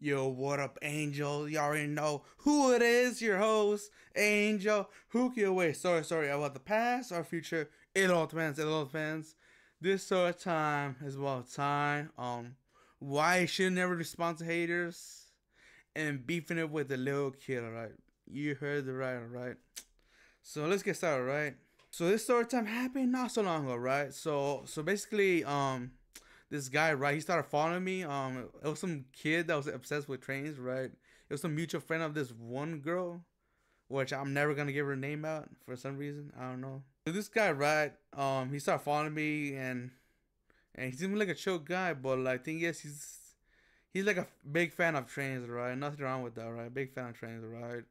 Yo, what up, Angel? You already know who it is, your host, Angel. Hookie away. Sorry about the past or future. It all depends. This sort of time is about time. Why you should never respond to haters and beefing it with the little kid, alright? You heard the right, alright? So let's get started, alright? So this sort of time happened not so long ago, right? So basically, this guy, right, he started following me. It was some kid that was obsessed with trains, right? It was some mutual friend of this one girl, which I'm never gonna give her name out for some reason. I don't know. So this guy, right, he started following me, and he seemed like a chill guy, but like, thing is, he's like a big fan of trains, right? Nothing wrong with that, right? Big fan of trains, right?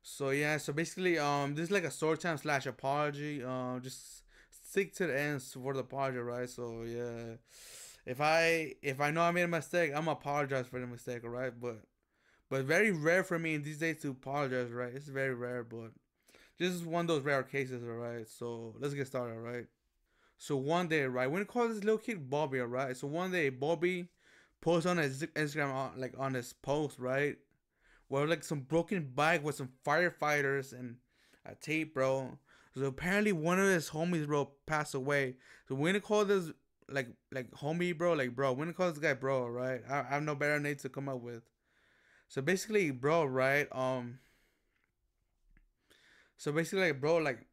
So yeah, so basically, this is like a story time / apology. Just stick to the end for the apology, right? So yeah, if I know I made a mistake, I'm gonna apologize for the mistake, alright? But very rare for me in these days to apologize, right? It's very rare, but this is one of those rare cases, alright? So let's get started, alright? So one day, right, we're gonna call this little kid Bobby, alright? So one day Bobby posts on his Instagram, on his post, right? Well, like some broken bike with some firefighters and a tape, bro. So apparently one of his homies, bro, passed away. So we're gonna call this like homie, bro, like bro. We're gonna call this guy bro, right? I have no better name to come up with. So basically, bro, right? So basically, like bro, like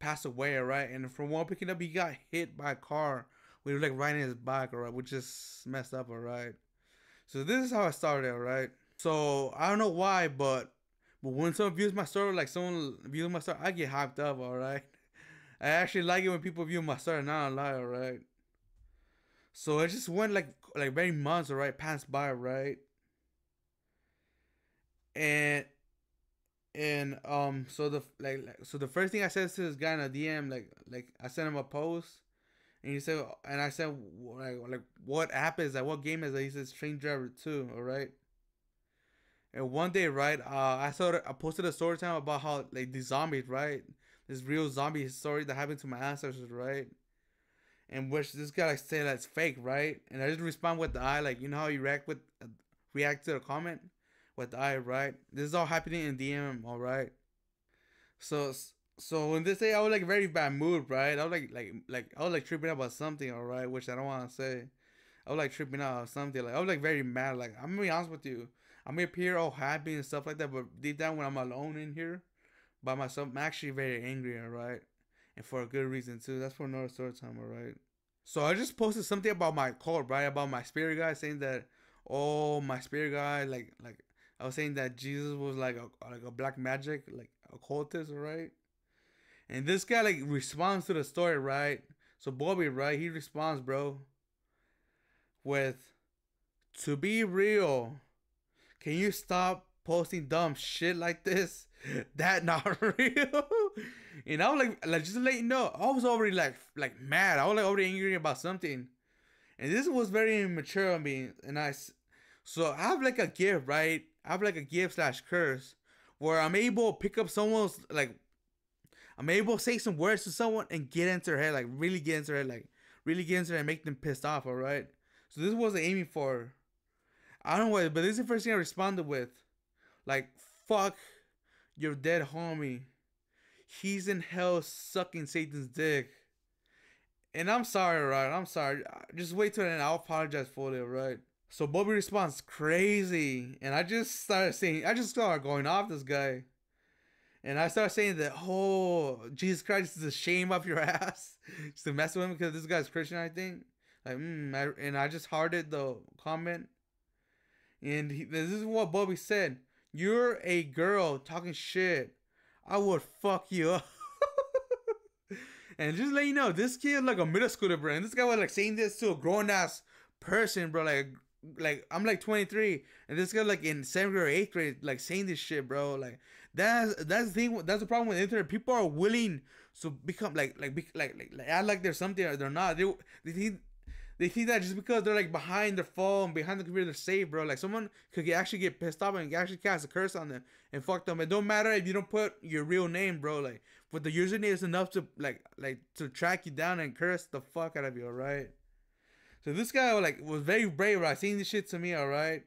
passed away, right? And from one picking up, he got hit by a car. We were like riding his bike, alright, which is messed up, alright. So this is how I started, alright. So I don't know why, but when someone views my story, I get hyped up, alright? I actually like it when people view my story, not a lie, alright? So it just went like many months, alright, passed by, right? And so the first thing I said to this guy in a DM, like I sent him a post, and he said, and I said like what app is that? What game is that? He says Train Driver 2, alright? And one day, right, I posted a story time about how like these zombies, right, this real zombie story that happened to my ancestors, right, and which this guy like said that's fake, right, and I just respond with the eye, like you know how you react to a comment with the eye, right. This is all happening in DM, all right. So when this day I was like very bad mood, right. I was like I was like tripping out about something, all right, which I don't want to say. I was like tripping out or something. Like I was like very mad. Like I'm gonna be honest with you. I'm up here all happy and stuff like that, but deep down when I'm alone in here by myself, I'm actually very angry, alright? And for a good reason too. That's for another story time, alright? So I just posted something about my cult, right? About my spirit guy, saying that my spirit guy, like I was saying that Jesus was like a black magic, like occultist, alright? And this guy like responds to the story, right? So Bobby, right, he responds, bro, with, to be real, can you stop posting dumb shit like this? That not real. And I was like just to let you know, I was already like mad. I was like already angry about something, and this was very immature of me. And I have like a gift, right? I have like a gift / curse where I'm able to pick up someone's I'm able to say some words to someone and get into their head, and make them pissed off, all right? So this was aiming for, I don't know what, but this is the first thing I responded with, like, fuck your dead homie, he's in hell sucking Satan's dick. And I'm sorry, right? I'm sorry. Just wait till then. I'll apologize for it, right? So Bobby responds crazy, and I just started going off this guy. And I started saying that, oh, Jesus Christ is a shame up your ass, just to mess with him, because this guy's Christian, I think. Like, and I just hearted the comment. And this is what Bobby said. You're a girl talking shit. I would fuck you up. And just let you know, this kid like a middle schooler, bro. And this guy was like saying this to a grown-ass person, bro. Like I'm like 23. And this guy like in 7th grade or 8th grade like saying this shit, bro. Like that's the thing. That's the problem with the internet. People are willing to become like act like they're something or they're not. They think... They think that just because they're like behind their phone, behind the computer, they're safe, bro. Like someone could actually get pissed off and actually cast a curse on them and fuck them. It don't matter if you don't put your real name, bro. Like, but the username is enough to to track you down and curse the fuck out of you, alright? So this guy was very brave, right? Saying this shit to me, alright?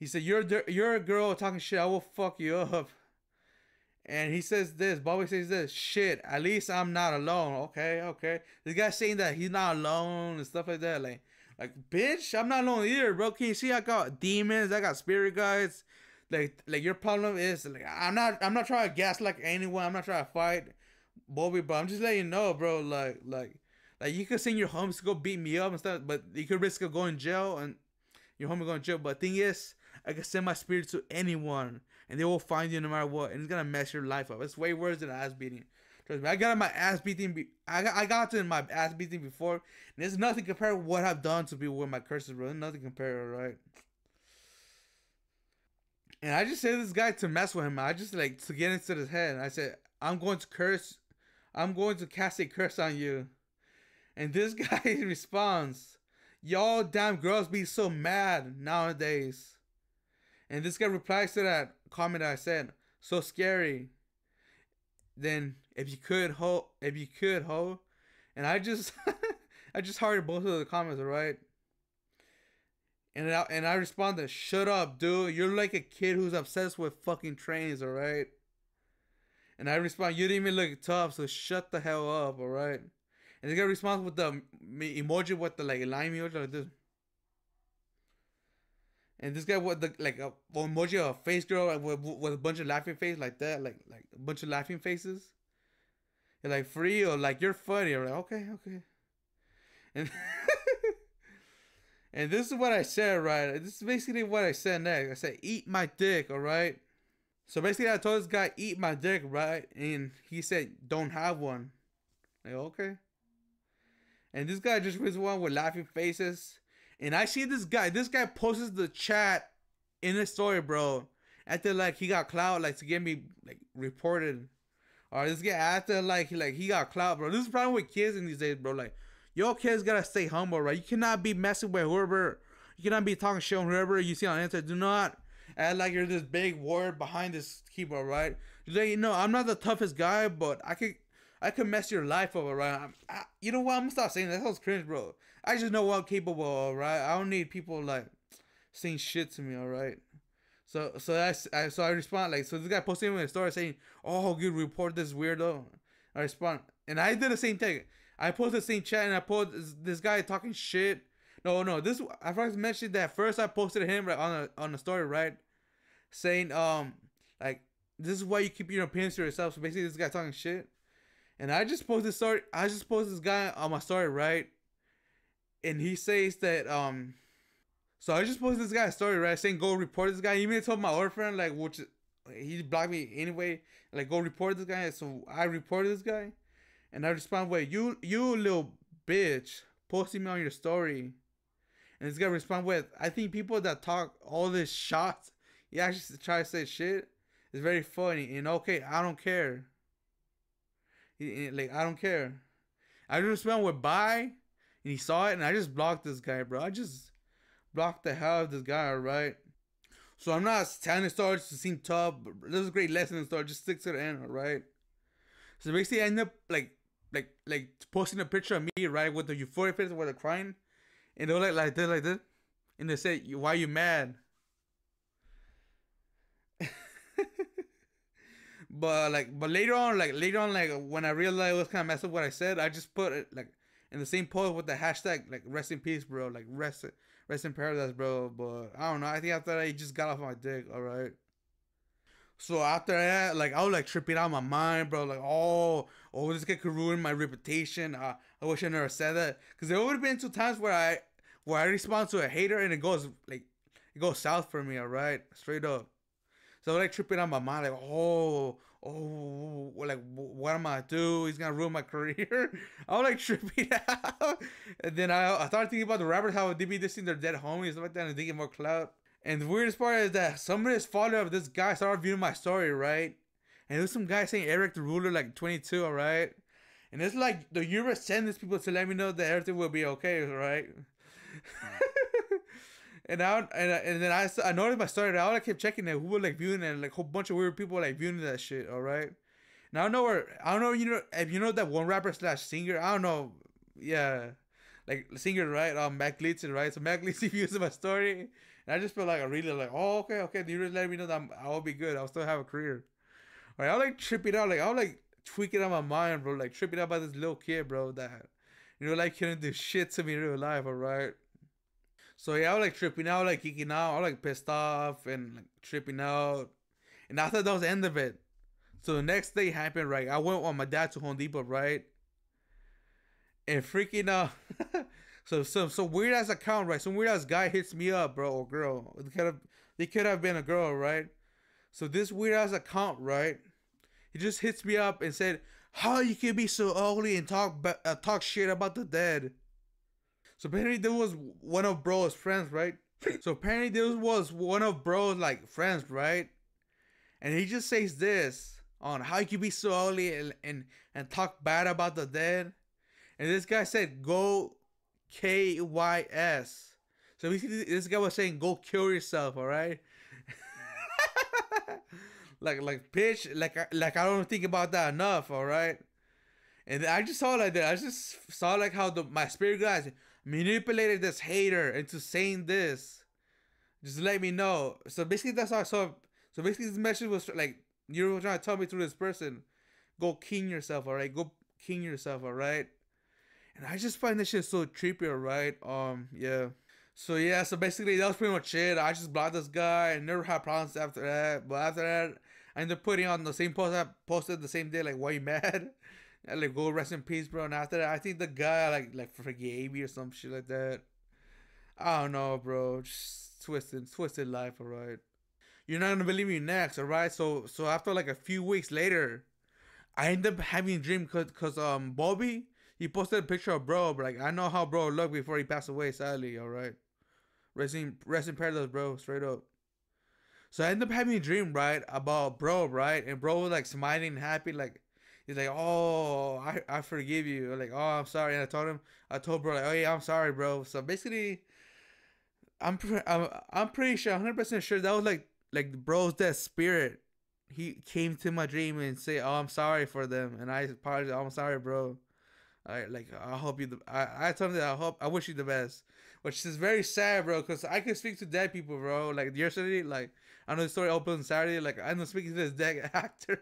He said, you're a girl talking shit. I will fuck you up. And he says this. Bobby says this. Shit, at least I'm not alone. Okay, okay. This guy's saying that he's not alone and stuff like that. Like, bitch, I'm not alone either, bro. Can you see I got demons? I got spirit guides. Like your problem is, like, I'm not trying to gaslight anyone. I'm not trying to fight Bobby, but I'm just letting you know, bro. Like you could send your homies to go beat me up and stuff, but you could risk going to jail and your homie going to jail. But the thing is, I can send my spirit to anyone and they will find you no matter what, and it's gonna mess your life up. It's way worse than an ass beating. Trust me, I got to my ass beating before, and there's nothing compared to what I've done to people with my curses, bro. There's nothing compared, right? And I just said this guy to mess with him. I just like to get into his head. And I said, I'm going to cast a curse on you. And this guy responds, y'all damn girls be so mad nowadays. And this guy replies to that comment I said, so scary. Then if you could ho, and I just I just heard both of the comments, right? And I responded, shut up, dude. You're like a kid who's obsessed with fucking trains, alright? And I respond, you didn't even look tough, so shut the hell up, alright? And this guy responds with the emoji, with the like line emoji like this. And this guy with the like a emoji of a face girl, like, with a bunch of laughing face like that, like a bunch of laughing faces. You're like, for real, like you're funny, or like, okay. And and this is what I said, right? This is basically what I said next. I said, eat my dick, all right? So basically, I told this guy, eat my dick, right? And he said, don't have one. Like, okay. And this guy just was one with laughing faces. And I see this guy. This guy posts the chat in his story, bro. After, like, he got clout, like, to get me, like, reported. Or this guy, after, like he got clout, bro. This is the problem with kids in these days, bro. Like, your kids gotta stay humble, right? You cannot be messing with whoever. You cannot be talking shit on whoever you see on the internet. Do not act like you're this big warrior behind this keyboard, right? Just like, you know, I'm not the toughest guy, but I could mess your life up, right? You know what? I'm gonna stop saying that. That sounds cringe, bro. I just know what I'm capable of, right? I don't need people like saying shit to me, all right? So I respond like, so this guy posted me in a story saying, "Oh, you report this weirdo." I respond, and I did the same thing. I posted the same chat and I posted this guy talking shit. No, this I forgot to mention that first I posted him right on a story, right? Saying like, this is why you keep your opinions to yourself. So basically this guy talking shit. And I just posted this guy on my story, right? And he says that so I just posted this guy a story, right? Saying go report this guy. He even told my boyfriend, like, which he blocked me anyway, like, go report this guy. So I reported this guy. And I respond, wait, you little bitch, posting me on your story. And this guy respond with, I think people that talk all this shots, he actually try to say shit, it's very funny. And okay, I don't care. Like, I don't care. I just respond with bye, and he saw it, and I just blocked this guy, bro. I just blocked the hell out of this guy, alright? So I'm not telling the story to seem tough, but this is a great lesson in the story. Just stick to the end, alright? So basically I end up like posting a picture of me, right, with the euphoria face, where they're crying, and they're like this, and they say, why are you mad? but later on, like, when I realized it was kind of messed up what I said, I just put it like in the same post with the hashtag like rest in peace, bro, like rest in paradise, bro. But I don't know, I think after that he just got off my dick, alright? So after that, like, I was like tripping out of my mind, bro. Like, oh, this guy could ruin my reputation. I wish I never said that, because there would have been two times where I respond to a hater and it goes south for me, all right, straight up. So I was like tripping out of my mind, like, oh, like, what am I gonna do? He's gonna ruin my career. I was like tripping out, and then I started thinking about the rappers, how they be dissing their dead homies, stuff like that, and they get more clout. And the weirdest part is that somebody's follower of this guy started viewing my story, right? And there's some guy saying Eric the Ruler, like 22, all right? And it's like the universe sent these people to let me know that everything will be okay, right? and then I noticed my story. I like kept checking it. Who were like viewing it? And like a whole bunch of weird people like viewing that shit, all right? Now I don't know, you know, if you know that one rapper / singer, I don't know, yeah. Like singer, right? Mac Gleason, right? So Mac Gleason views my story, and And I just feel like I really like, oh, okay. You just let me know that I'll be good. I'll still have a career. All right, I'll like trip it out. Like I'll like tweak it out my mind, bro. Like trip it out by this little kid, bro. That, you know, like couldn't do shit to me in real life. All right. So yeah, I was like tripping out, like kicking out, I was like pissed off and like tripping out. And I thought that was the end of it. So the next day happened, right? I went with my dad to Home Depot, right? And freaking out. so weird ass account, right? Some weird ass guy hits me up, bro, or girl. They could have been a girl, right? So this weird ass account, right? He just hits me up and said, "How you can be so ugly and talk shit about the dead?" So apparently there was one of bro's friends, right? And he just says this on how you can be so ugly and talk bad about the dead. And this guy said, "Go KYS. So basically this guy was saying, go kill yourself, all right? like bitch, like I don't think about that enough, all right? And I just saw like that. I just saw like how my spirit guys manipulated this hater into saying this. Just let me know. So basically that's how I saw. So basically this message was like, you were trying to tell me through this person, go king yourself, all right? Go king yourself, all right? And I just find this shit so trippy, all right? Yeah. So basically that was pretty much it. I just blocked this guy and never had problems after that. But after that, I ended up putting on the same post I posted the same day, like, why you mad? And like, go rest in peace, bro. And after that, I think the guy like forgave me or some shit like that. I don't know, bro. Just twisted life, all right? You're not gonna believe me next, all right? So after like a few weeks later, I end up having a dream cause Bobby, he posted a picture of bro. But like, I know how bro looked before he passed away, sadly, all right? Rest in paradise, bro, straight up. So I end up having a dream, right, about bro, right? And bro was like smiling, happy, like, he's like, "Oh, I forgive you." I'm like, "Oh, I'm sorry." And I told bro, like, "Oh yeah, I'm sorry, bro." So basically, I'm pretty sure, 100% sure that was like bro's dead spirit. He came to my dream and say, "Oh, I'm sorry for them," and I apologized. "Oh, I'm sorry, bro. I hope you." I told him that I wish you the best, which is very sad, bro, because I can speak to dead people, bro. Like yesterday, like I know the story opens Saturday. Like I'm speaking to this dead actor.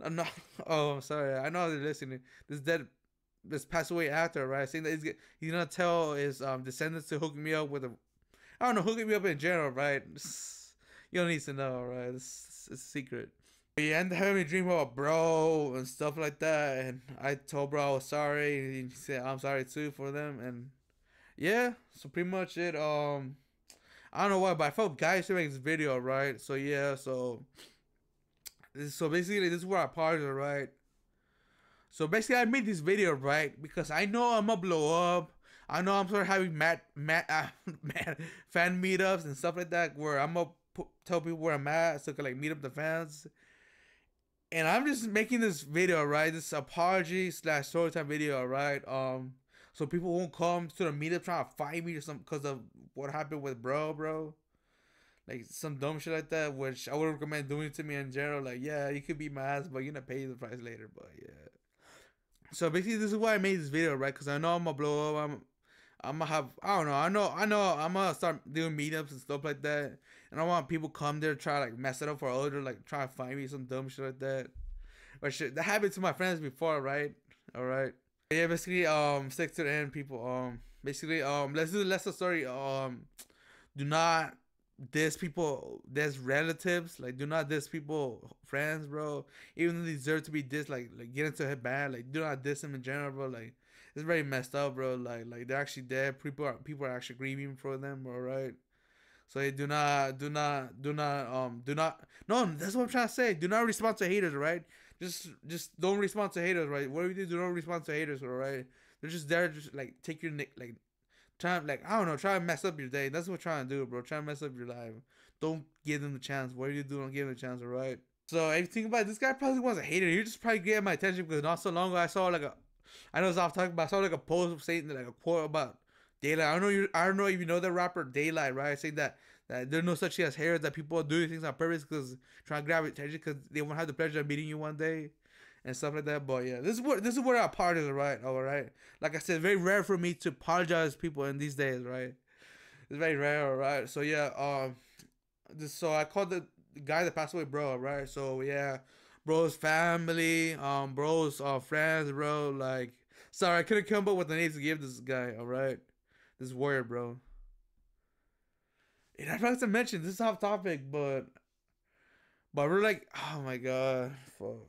I'm not. Oh, I'm sorry. I know they're listening. This passed away actor, right? Saying that he's gonna tell his descendants to hook me up with hooking me up in general, right? You don't need to know, right? It's a secret. He ended up having a dream about bro and stuff like that, and I told bro I was sorry, and he said I'm sorry too for them, and yeah, so pretty much it. I don't know why, but I felt guys to make this video, right? So yeah, So basically, this is where I paused, right? So basically, I made this video, right? Because I know I'm gonna blow up. I know I'm sort of having fan meetups and stuff like that, where I'm gonna tell people where I'm at, so I can like meet up the fans. And I'm just making this video, right? This apology / story time video, right? So people won't come to the meetup trying to fight me or something because of what happened with bro. Like some dumb shit like that, which I would recommend doing to me in general. Like, yeah, you could beat my ass, but you're gonna pay the price later. But yeah. So basically, this is why I made this video, right? Because I know I'm gonna blow up. I'm gonna have. I don't know. I know. I'm gonna start doing meetups and stuff like that. And I want people come there try to like mess it up for older, like try to find me some dumb shit like that. But shit, that happened to my friends before, right? All right. Yeah. Basically, stick to the end, people. Basically, let's do the lesser story. Do not diss people, there's relatives, like do not diss people, friends, bro. Even though they deserve to be dissed, like get into it bad, like do not diss them in general, bro. Like it's very messed up, bro. Like they're actually dead. People are actually grieving for them, all right? So hey, do not, that's what I'm trying to say. Do not respond to haters, right? Just don't respond to haters, right? Whatever you do not respond to haters, all right? They're just there, just like take your like. Try and mess up your day. That's what I'm trying to do, bro. Try and mess up your life. Don't give them the chance. Whatever you do, don't give them the chance, alright? So if you think about it, this guy probably was a hater. He just probably getting my attention because not so long ago I saw like a, I know it's off talking, but I saw like a post saying like a quote about Daylight. I don't know if you know that rapper Daylight, right? Saying that there's no such thing as haters, that people do things on purpose because trying to grab attention because they won't have the pleasure of meeting you one day. And stuff like that, but yeah, this is where I apologize, right? All right, like I said, very rare for me to apologize to people in these days, right? It's very rare, right? So yeah, so I called the guy that passed away bro, right? So yeah, bro's family, bro's friends, bro. Like, sorry, I couldn't come up with the names to give this guy. All right, this warrior, bro. And I forgot to mention, this is off topic, but we're like, oh my god, fuck.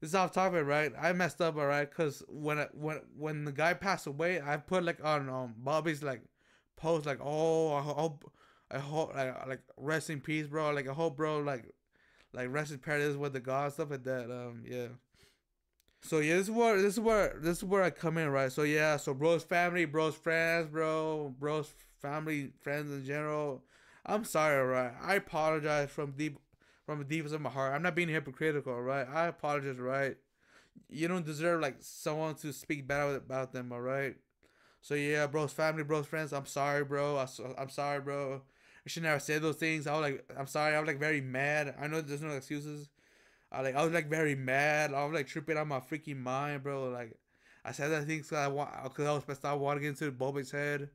This is off topic, right? I messed up, all right, cause when the guy passed away, I put like on Bobby's like post like, oh, I hope like rest in peace, bro. Like I hope, bro, like rest in paradise with the God, stuff like that. Yeah. So yeah, this is where I come in, right? So yeah, so bro's family, bro's friends, bro, bro's family, friends in general. I'm sorry, right? I apologize from the deepest of my heart. I'm not being hypocritical, right? I apologize, right? You don't deserve like someone to speak bad about them, all right? So yeah, bro's family, bro's friends. I'm sorry, bro. I'm sorry, bro. I should never say those things. I'm sorry. I was like very mad. I know there's no excuses. I was like very mad. I was like tripping out my freaking mind, bro. Like I said that thing because I was pissed off, walking into Bobby's head,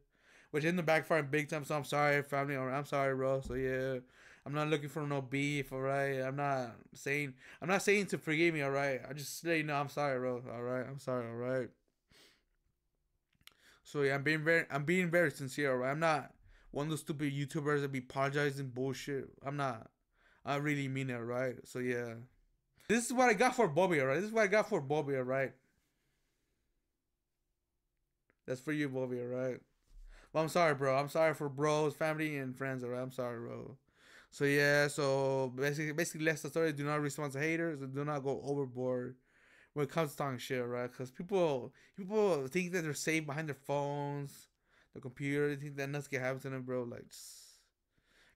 which ended up backfiring big time. So I'm sorry, family. I'm sorry, bro. So yeah, I'm not looking for no beef, alright? I'm not saying to forgive me, alright? I just say, no, I'm sorry, bro, alright? I'm sorry, alright? So yeah, I'm being very sincere, alright? I'm not one of those stupid YouTubers that be apologizing bullshit. I'm not. I really mean it, right? So yeah, this is what I got for Bobby, alright? This is what I got for Bobby, alright? That's for you, Bobby, alright? Well, I'm sorry, bro. I'm sorry for bros, family, and friends, alright? I'm sorry, bro. So yeah, so basically that's the story. Do not respond to haters and do not go overboard when it comes to talking shit, right? Because people think that they're safe behind their phones, their computer. They think that nothing can happen to them, bro. Like,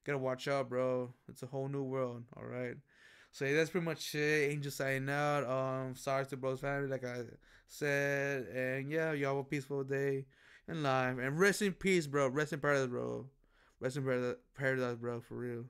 gotta watch out, bro. It's a whole new world, all right? So yeah, that's pretty much it. Angel signing out. Sorry to bro's family, like I said. And yeah, y'all have a peaceful day in life. And rest in peace, bro. Rest in paradise, bro. Rest in paradise, bro, for real.